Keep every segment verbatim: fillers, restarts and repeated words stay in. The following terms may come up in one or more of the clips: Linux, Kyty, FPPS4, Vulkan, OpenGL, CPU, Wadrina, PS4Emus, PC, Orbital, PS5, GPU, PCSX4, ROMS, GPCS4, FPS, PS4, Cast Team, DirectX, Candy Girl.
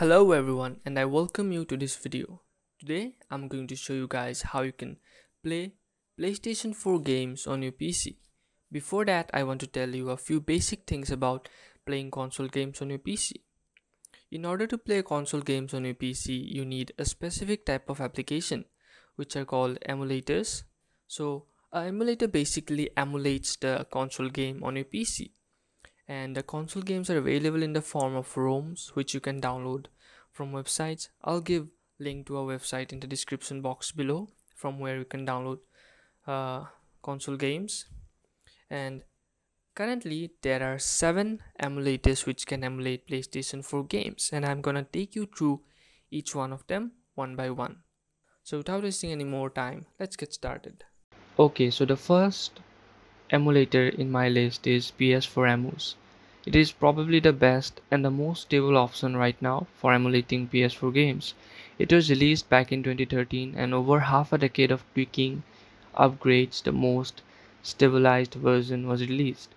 Hello everyone, and I welcome you to this video. Today I'm going to show you guys how you can play PlayStation four games on your P C. Before that, I want to tell you a few basic things about playing console games on your P C. In order to play console games on your P C, you need a specific type of application, which are called emulators. So an emulator basically emulates the console game on your P C. And the console games are available in the form of ROMs, which you can download from websites. I'll give link to our website in the description box below, from where you can download uh, console games. And currently there are seven emulators which can emulate PlayStation four games, and I'm gonna take you through each one of them one by one. So without wasting any more time, let's get started. Okay, so the first emulator in my list is P S four Emus. It is probably the best and the most stable option right now for emulating P S four games. It was released back in twenty thirteen, and over half a decade of tweaking upgrades, the most stabilized version was released.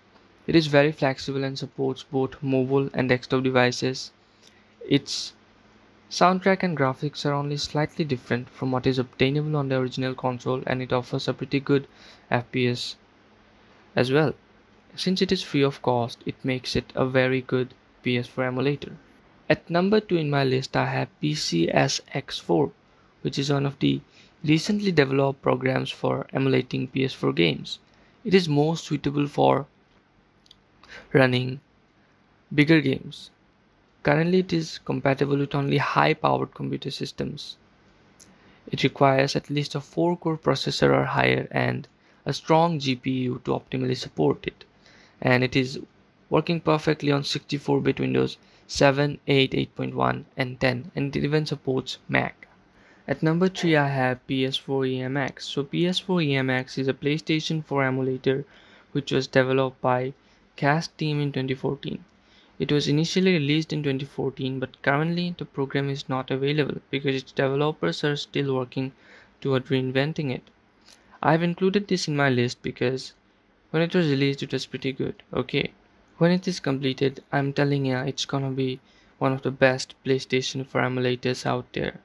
It is very flexible and supports both mobile and desktop devices. Its soundtrack and graphics are only slightly different from what is obtainable on the original console, and it offers a pretty good F P S as well. Since it is free of cost, it makes it a very good P S four emulator. At number two in my list, I have P C S X four, which is one of the recently developed programs for emulating P S four games. It is more suitable for running bigger games. Currently, it is compatible with only high-powered computer systems. It requires at least a four-core processor or higher and a strong G P U to optimally support it, and it is working perfectly on sixty-four bit Windows seven, eight, eight point one and ten, and it even supports Mac. At number three, I have P S four E M X. So P S four E M X is a PlayStation four emulator which was developed by Cast Team in twenty fourteen. It was initially released in twenty fourteen, but currently the program is not available because its developers are still working toward reinventing it. I've included this in my list because when it was released, it was pretty good. Okay, when it is completed, I'm telling you, it's gonna be one of the best PlayStation four emulators out there.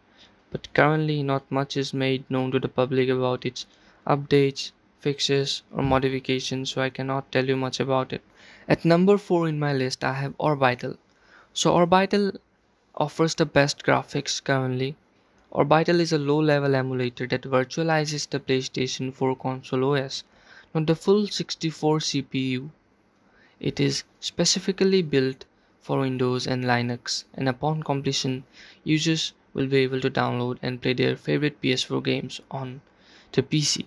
But currently, not much is made known to the public about its updates, fixes or modifications, so I cannot tell you much about it. At number four in my list, I have Orbital. So Orbital offers the best graphics currently. Orbital is a low-level emulator that virtualizes the PlayStation four console O S, not the full sixty-four C P U. It is specifically built for Windows and Linux, and upon completion, users will be able to download and play their favorite P S four games on the P C.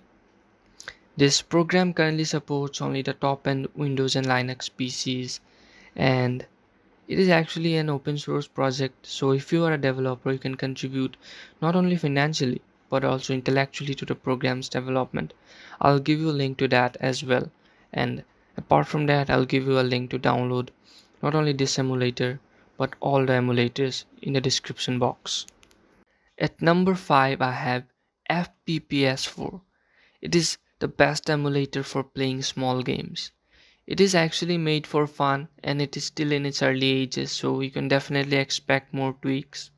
This program currently supports only the top-end Windows and Linux P Cs, and it is actually an open source project, so if you are a developer, you can contribute not only financially but also intellectually to the program's development. I'll give you a link to that as well, and apart from that, I'll give you a link to download not only this emulator but all the emulators in the description box. At number five, I have F P P S four. It is the best emulator for playing small games. It is actually made for fun, and it is still in its early ages, so we can definitely expect more tweaks.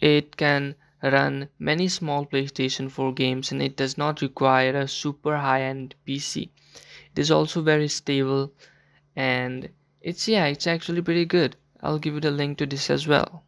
It can run many small PlayStation four games, and it does not require a super high-end P C. It is also very stable, and it's yeah, it's actually pretty good. I'll give you the link to this as well.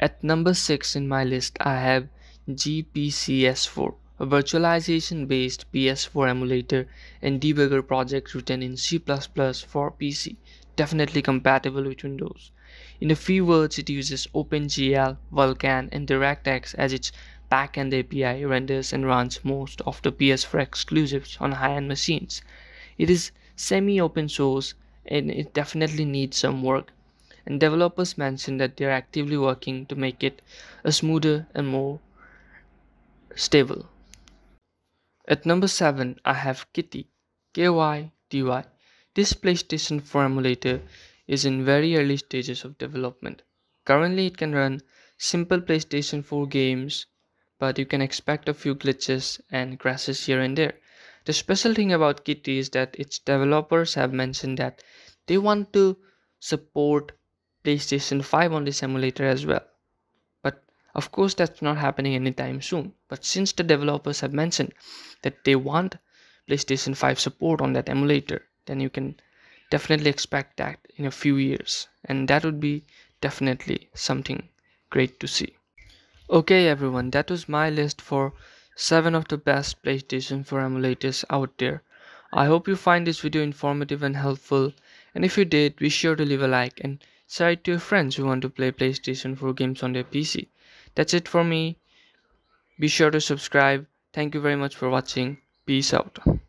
At number six in my list, I have G P C S four. A virtualization-based P S four emulator and debugger project written in C plus plus for P C, definitely compatible with Windows. In a few words, it uses OpenGL, Vulkan, and DirectX as its backend A P I, renders and runs most of the P S four exclusives on high-end machines. It is semi-open source, and it definitely needs some work, and developers mentioned that they are actively working to make it a smoother and more stable. At number seven, I have Kyty, K Y T Y. This PlayStation four emulator is in very early stages of development. Currently, it can run simple PlayStation four games, but you can expect a few glitches and crashes here and there. The special thing about Kyty is that its developers have mentioned that they want to support PlayStation five on this emulator as well. But of course that's not happening anytime soon. But since the developers have mentioned that they want PlayStation five support on that emulator, then you can definitely expect that in a few years, and that would be definitely something great to see. Okay everyone, that was my list for seven of the best PlayStation four emulators out there. I hope you find this video informative and helpful, and if you did, be sure to leave a like and share it to your friends who want to play PlayStation four games on their P C. That's it for me. Be sure to subscribe. Thank you very much for watching. Peace out.